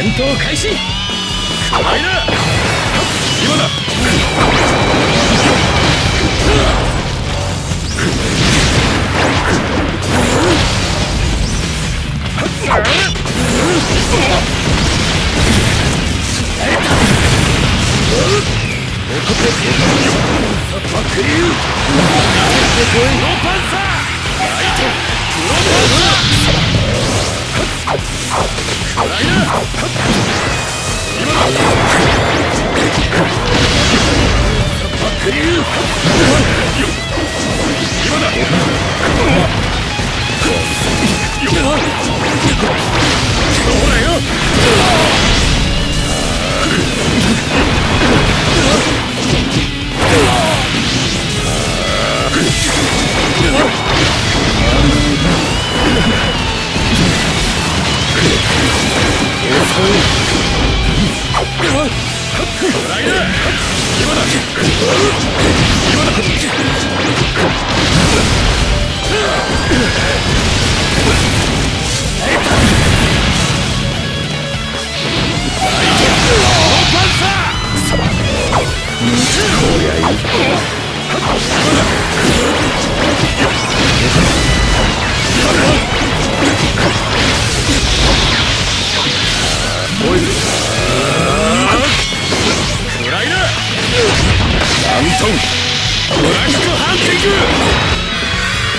戦闘開始。クライナー今だ。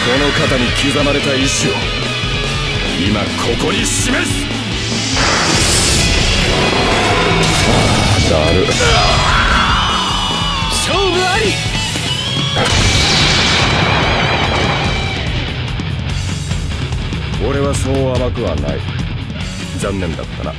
この肩に刻まれた意志を今ここに示す。ああ、だる。勝負あり。俺はそう甘くはない。残念だったな。